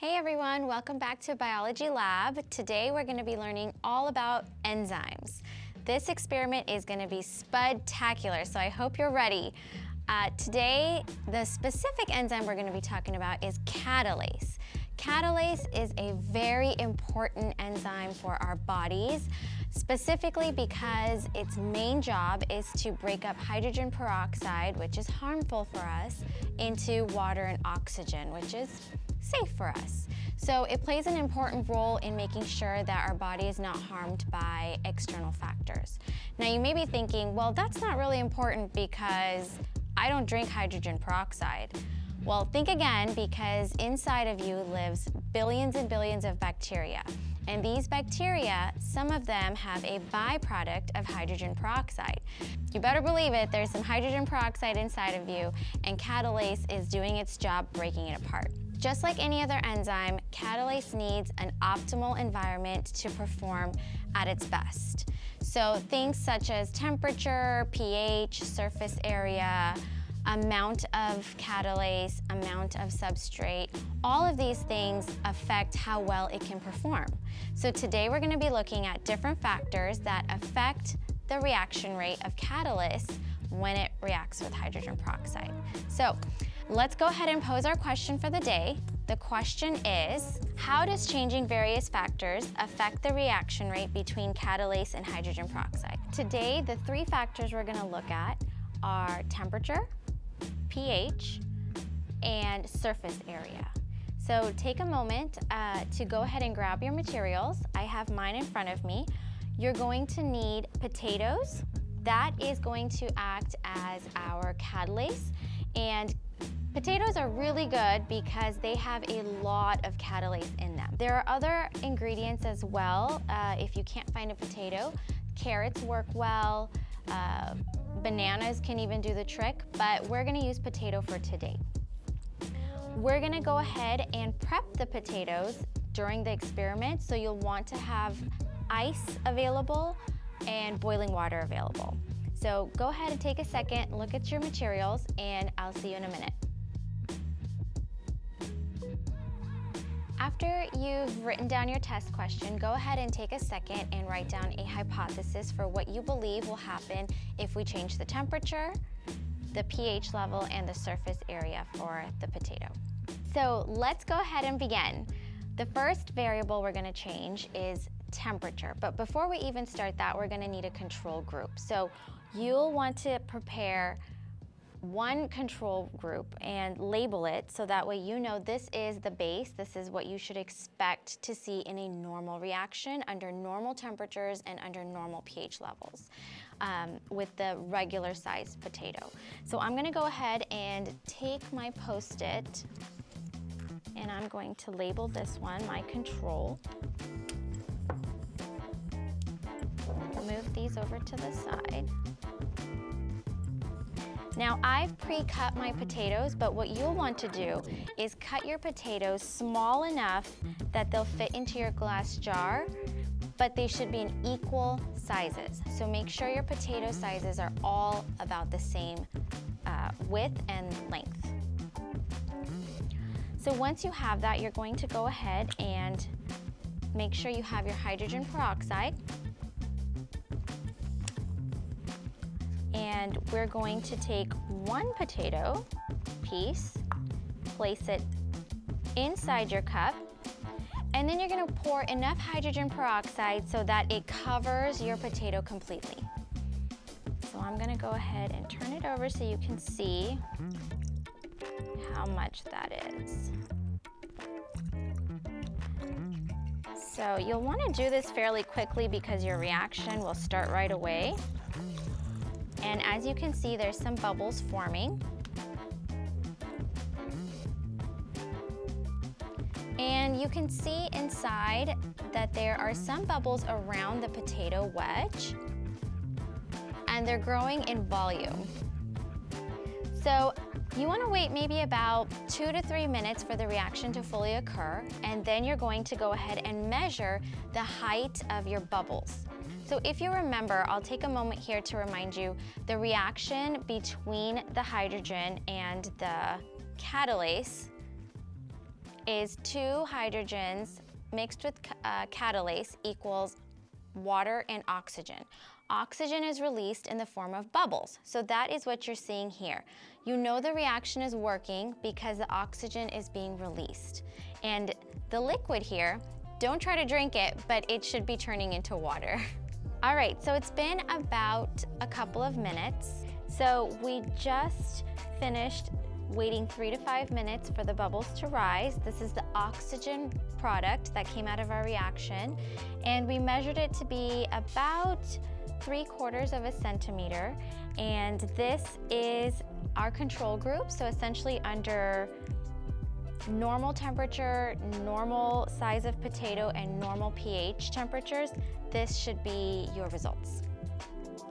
Hey everyone, welcome back to Biology Lab. Today we're going to be learning all about enzymes. This experiment is going to be spudtacular, so I hope you're ready. Today, the specific enzyme we're going to be talking about is catalase. Catalase is a very important enzyme for our bodies, specifically because its main job is to break up hydrogen peroxide, which is harmful for us, into water and oxygen, which is safe for us. So it plays an important role in making sure that our body is not harmed by external factors. Now you may be thinking, well, that's not really important because I don't drink hydrogen peroxide. Well, think again, because inside of you lives billions and billions of bacteria. And these bacteria, some of them have a byproduct of hydrogen peroxide. You better believe it, there's some hydrogen peroxide inside of you, and catalase is doing its job breaking it apart. Just like any other enzyme, catalase needs an optimal environment to perform at its best. So things such as temperature, pH, surface area, amount of catalase, amount of substrate, all of these things affect how well it can perform. So today we're going to be looking at different factors that affect the reaction rate of catalase when it reacts with hydrogen peroxide. So let's go ahead and pose our question for the day. The question is, how does changing various factors affect the reaction rate between catalase and hydrogen peroxide? Today, the three factors we're going to look at are temperature, pH, and surface area. So take a moment to go ahead and grab your materials. I have mine in front of me. You're going to need potatoes. That is going to act as our catalase. And potatoes are really good because they have a lot of catalase in them. There are other ingredients as well. If you can't find a potato, carrots work well. Bananas can even do the trick, but we're going to use potato for today. We're going to go ahead and prep the potatoes during the experiment, so you'll want to have ice available and boiling water available. So go ahead and take a second, look at your materials, and I'll see you in a minute. After you've written down your test question, go ahead and take a second and write down a hypothesis for what you believe will happen if we change the temperature, the pH level, and the surface area for the potato. So let's go ahead and begin. The first variable we're going to change is temperature, but before we even start that, we're going to need a control group. So you'll want to prepare one control group and label it so that way you know this is the base, this is what you should expect to see in a normal reaction under normal temperatures and under normal pH levels with the regular sized potato. So I'm going to go ahead and take my Post-it and I'm going to label this one my control. Move these over to the side. Now I've pre-cut my potatoes, but what you'll want to do is cut your potatoes small enough that they'll fit into your glass jar, but they should be in equal sizes. So make sure your potato sizes are all about the same width and length. So once you have that, you're going to go ahead and make sure you have your hydrogen peroxide. And we're going to take one potato piece, place it inside your cup, and then you're going to pour enough hydrogen peroxide so that it covers your potato completely. So I'm going to go ahead and turn it over so you can see how much that is. So you'll want to do this fairly quickly because your reaction will start right away. And as you can see, there's some bubbles forming. And you can see inside that there are some bubbles around the potato wedge, and they're growing in volume. So you want to wait maybe about 2 to 3 minutes for the reaction to fully occur, and then you're going to go ahead and measure the height of your bubbles. So if you remember, I'll take a moment here to remind you, the reaction between the hydrogen and the catalase is two hydrogens mixed with catalase equals water and oxygen. Oxygen is released in the form of bubbles, so that is what you're seeing here. You know the reaction is working because the oxygen is being released. And the liquid here, don't try to drink it, but it should be turning into water. All right, so it's been about a couple of minutes. So we just finished waiting 3 to 5 minutes for the bubbles to rise. This is the oxygen product that came out of our reaction. And we measured it to be about 3/4 of a centimeter. And this is our control group. So essentially under normal temperature, normal size of potato, and normal pH temperatures, this should be your results.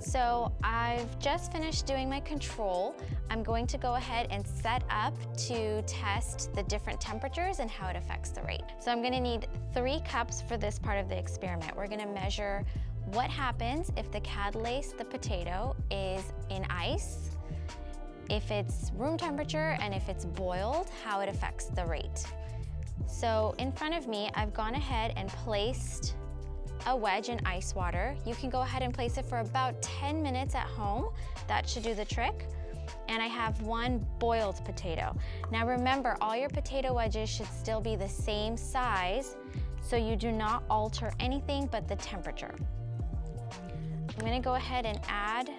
So I've just finished doing my control. I'm going to go ahead and set up to test the different temperatures and how it affects the rate. So I'm gonna need 3 cups for this part of the experiment. We're gonna measure what happens if the catalase, the potato, is in ice, if it's room temperature, and if it's boiled, how it affects the rate. So in front of me, I've gone ahead and placed a wedge in ice water. You can go ahead and place it for about 10 minutes at home. That should do the trick. And I have 1 boiled potato. Now remember, all your potato wedges should still be the same size, so you do not alter anything but the temperature. I'm gonna go ahead and add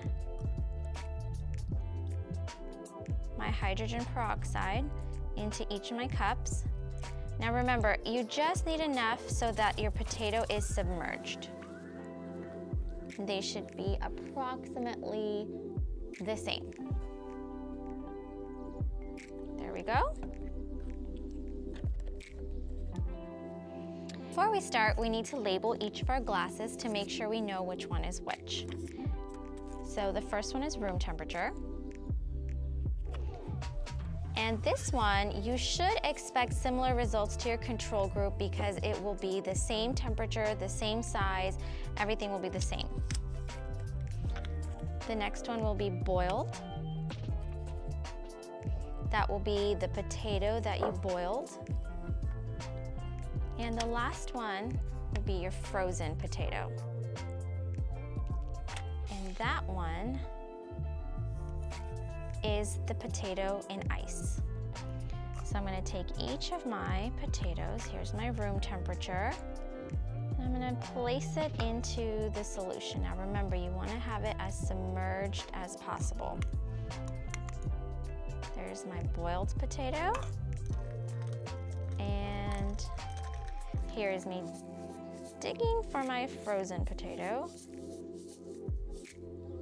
my hydrogen peroxide into each of my cups. Now remember, you just need enough so that your potato is submerged. They should be approximately the same. There we go. Before we start, we need to label each of our glasses to make sure we know which one is which. So the first one is room temperature. And this one, you should expect similar results to your control group because it will be the same temperature, the same size, everything will be the same. The next one will be boiled. That will be the potato that you boiled. And the last one will be your frozen potato. And that one is the potato in ice. So I'm gonna take each of my potatoes, here's my room temperature, and I'm gonna place it into the solution. Now remember, you wanna have it as submerged as possible. There's my boiled potato, and here is me digging for my frozen potato.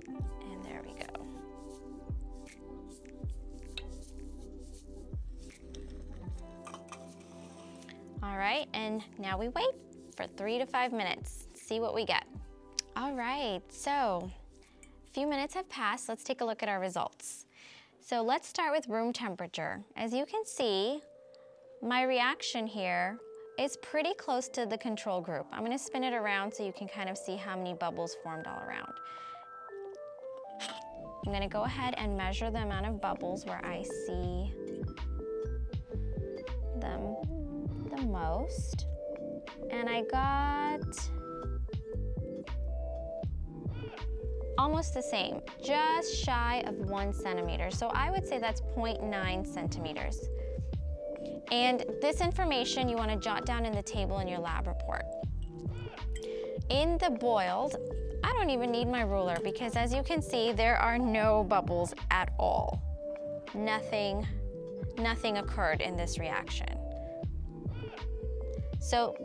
And there we go. All right, and now we wait for 3 to 5 minutes, see what we get. All right, so a few minutes have passed. Let's take a look at our results. So let's start with room temperature. As you can see, my reaction here is pretty close to the control group. I'm gonna spin it around so you can kind of see how many bubbles formed all around. I'm gonna go ahead and measure the amount of bubbles where I see them the most, and I got almost the same, just shy of 1 centimeter. So I would say that's 0.9 centimeters. And this information you want to jot down in the table in your lab report. In the boiled, I don't even need my ruler because as you can see, there are no bubbles at all. Nothing occurred in this reaction. So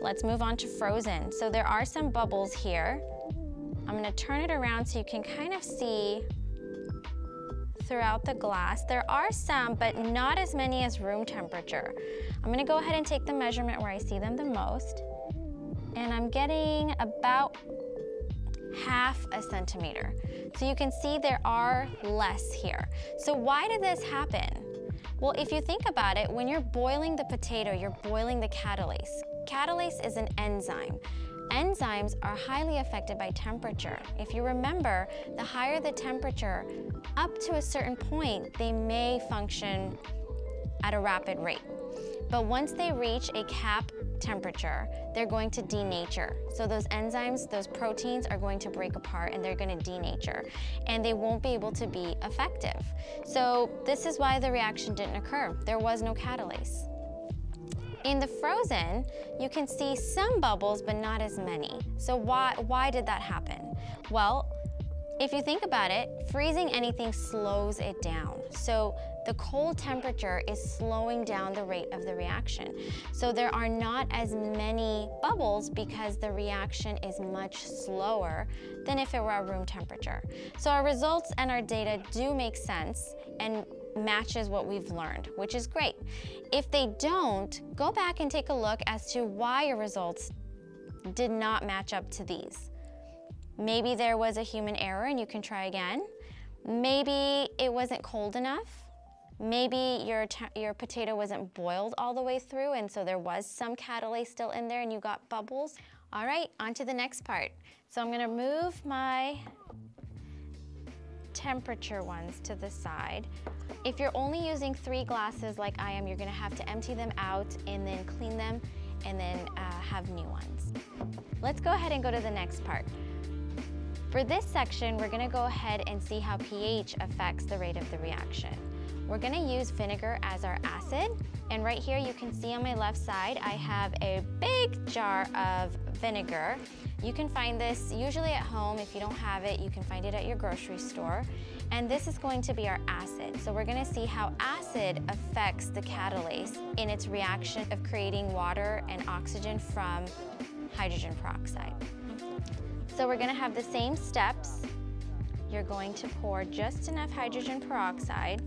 let's move on to frozen. So there are some bubbles here. I'm gonna turn it around so you can kind of see throughout the glass. There are some, but not as many as room temperature. I'm gonna go ahead and take the measurement where I see them the most. And I'm getting about 0.5 centimeter. So you can see there are less here. So why did this happen? Well, if you think about it, when you're boiling the potato, you're boiling the catalase. Catalase is an enzyme. Enzymes are highly affected by temperature. If you remember, the higher the temperature, up to a certain point, they may function at a rapid rate. But once they reach a cap temperature, they're going to denature. So those enzymes, those proteins are going to break apart and they're going to denature, and they won't be able to be effective. So this is why the reaction didn't occur. There was no catalase. In the frozen, you can see some bubbles, but not as many. So why did that happen? Well, if you think about it, freezing anything slows it down. So the cold temperature is slowing down the rate of the reaction. So there are not as many bubbles because the reaction is much slower than if it were at room temperature. So our results and our data do make sense and matches what we've learned, which is great. If they don't, go back and take a look as to why your results did not match up to these. Maybe there was a human error and you can try again. Maybe it wasn't cold enough. Maybe your potato wasn't boiled all the way through, and so there was some catalase still in there and you got bubbles. All right, on to the next part. So I'm gonna move my temperature ones to the side. If you're only using 3 glasses like I am, you're gonna have to empty them out and then clean them and then have new ones. Let's go ahead and go to the next part. For this section, we're gonna go ahead and see how pH affects the rate of the reaction. We're gonna use vinegar as our acid, and right here you can see on my left side I have a big jar of vinegar. You can find this usually at home. If you don't have it, you can find it at your grocery store. And this is going to be our acid. So we're gonna see how acid affects the catalase in its reaction of creating water and oxygen from hydrogen peroxide. So we're gonna have the same steps. You're going to pour just enough hydrogen peroxide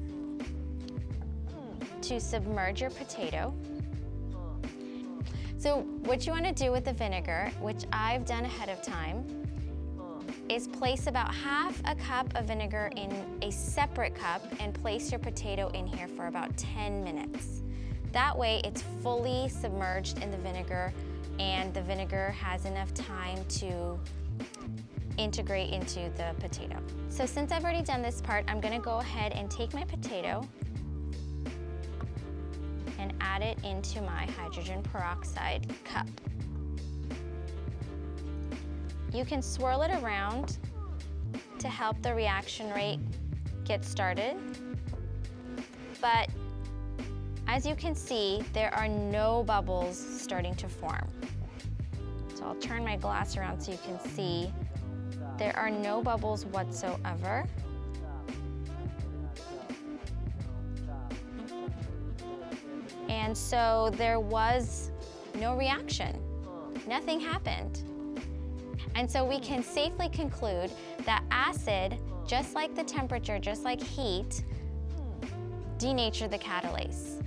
to submerge your potato. So what you want to do with the vinegar, which I've done ahead of time, is place about half a cup of vinegar in a separate cup and place your potato in here for about 10 minutes. That way it's fully submerged in the vinegar and the vinegar has enough time to integrate into the potato. So since I've already done this part, I'm going to go ahead and take my potato and add it into my hydrogen peroxide cup. You can swirl it around to help the reaction rate get started. But as you can see, there are no bubbles starting to form. So I'll turn my glass around so you can see there are no bubbles whatsoever. And so there was no reaction. Nothing happened. And so we can safely conclude that acid, just like the temperature, just like heat, denatured the catalase.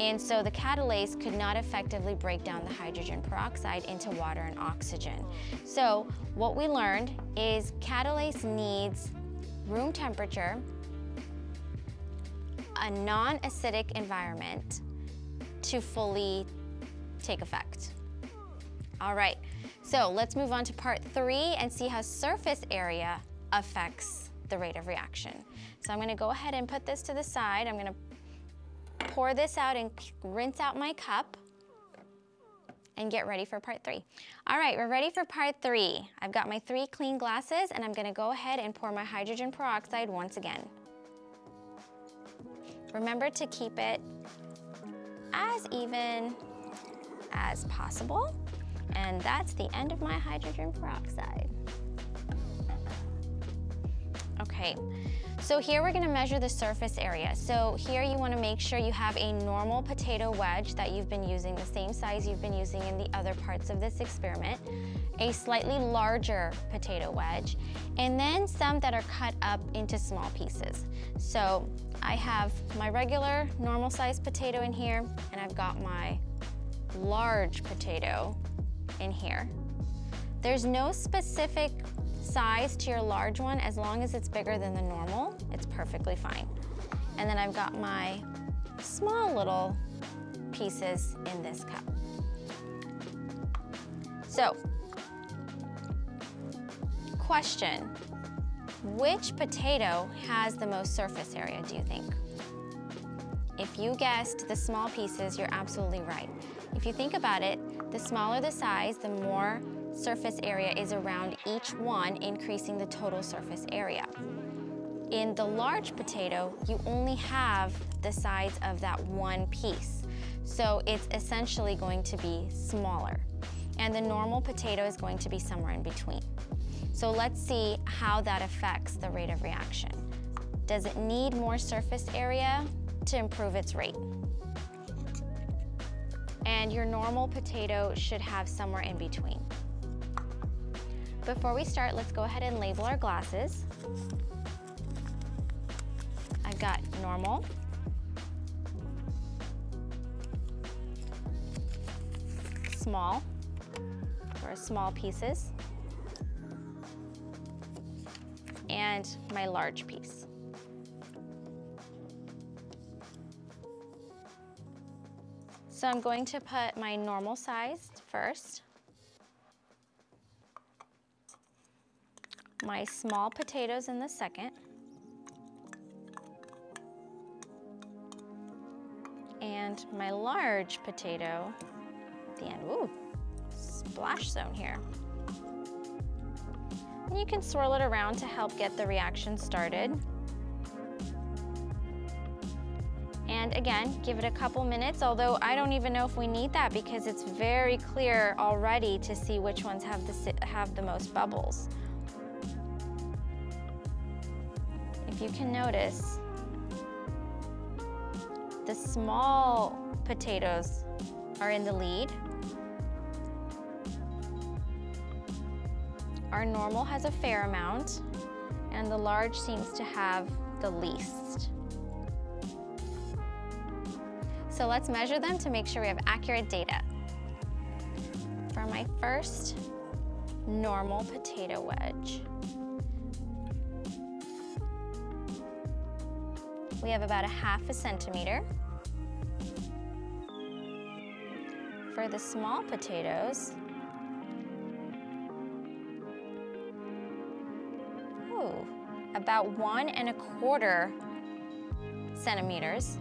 And so the catalase could not effectively break down the hydrogen peroxide into water and oxygen. So what we learned is catalase needs room temperature, a non-acidic environment to fully take effect. All right, so let's move on to part 3 and see how surface area affects the rate of reaction. So I'm gonna go ahead and put this to the side. I'm gonna pour this out and rinse out my cup and get ready for part 3. All right, we're ready for part 3. I've got my 3 clean glasses and I'm gonna go ahead and pour my hydrogen peroxide once again. Remember to keep it as even as possible. And that's the end of my hydrogen peroxide. Okay, so here we're gonna measure the surface area. So here you wanna make sure you have a normal potato wedge that you've been using, the same size you've been using in the other parts of this experiment, a slightly larger potato wedge, and then some that are cut up into small pieces. So I have my regular normal sized potato in here, and I've got my large potato in here. There's no specific size to your large one. As long as it's bigger than the normal, it's perfectly fine. And then I've got my small little pieces in this cup. So, question, which potato has the most surface area, do you think? If you guessed the small pieces, you're absolutely right. If you think about it, the smaller the size, the more surface area is around each one, increasing the total surface area. In the large potato, you only have the size of that one piece, so it's essentially going to be smaller. And the normal potato is going to be somewhere in between. So let's see how that affects the rate of reaction. Does it need more surface area to improve its rate? And your normal potato should have somewhere in between. Before we start, let's go ahead and label our glasses. I've got normal, small, or small pieces, and my large piece. So I'm going to put my normal size first, my small potatoes in the second, and my large potato at the end. Ooh, splash zone here. And you can swirl it around to help get the reaction started. And again, give it a couple minutes, although I don't even know if we need that because it's very clear already to see which ones have the most bubbles. If you can notice, the small potatoes are in the lead. Our normal has a fair amount, and the large seems to have the least. So let's measure them to make sure we have accurate data. For my first normal potato wedge, we have about a half a centimeter. For the small potatoes, ooh, about 1 1/4 centimeters.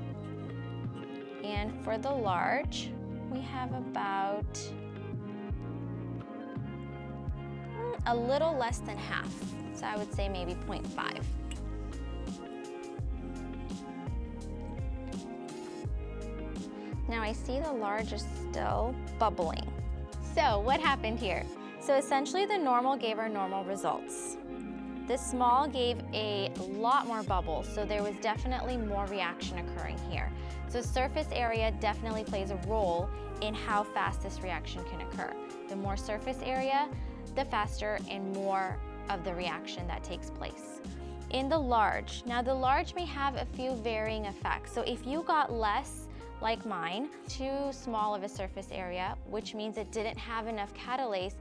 And for the large, we have about a little less than half. So I would say maybe 0.5. Now I see the large is still bubbling. So what happened here? So essentially the normal gave our normal results. The small gave a lot more bubbles, so there was definitely more reaction occurring here. So surface area definitely plays a role in how fast this reaction can occur. The more surface area, the faster and more of the reaction that takes place. In the large, now the large may have a few varying effects. So if you got less, like mine, too small of a surface area, which means it didn't have enough catalase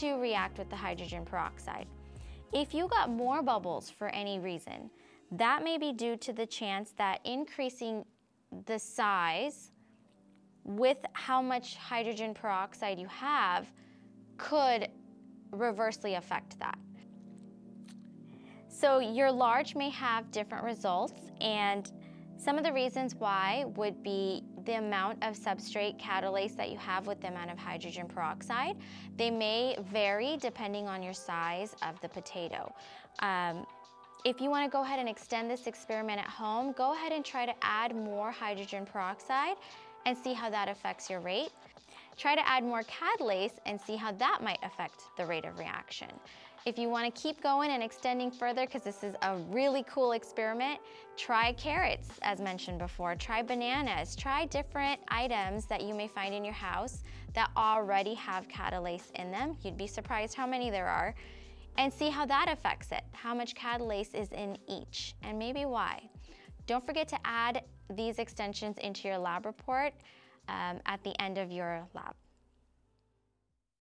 to react with the hydrogen peroxide. If you got more bubbles for any reason, that may be due to the chance that increasing the size with how much hydrogen peroxide you have could reversely affect that. So your large may have different results, and some of the reasons why would be the amount of substrate catalase that you have with the amount of hydrogen peroxide. They may vary depending on your size of the potato. If you want to go ahead and extend this experiment at home, go ahead and try to add more hydrogen peroxide and see how that affects your rate. Try to add more catalase and see how that might affect the rate of reaction. If you want to keep going and extending further, because this is a really cool experiment, try carrots, as mentioned before, try bananas, try different items that you may find in your house that already have catalase in them. You'd be surprised how many there are, and see how that affects it, how much catalase is in each, and maybe why. Don't forget to add these extensions into your lab report at the end of your lab.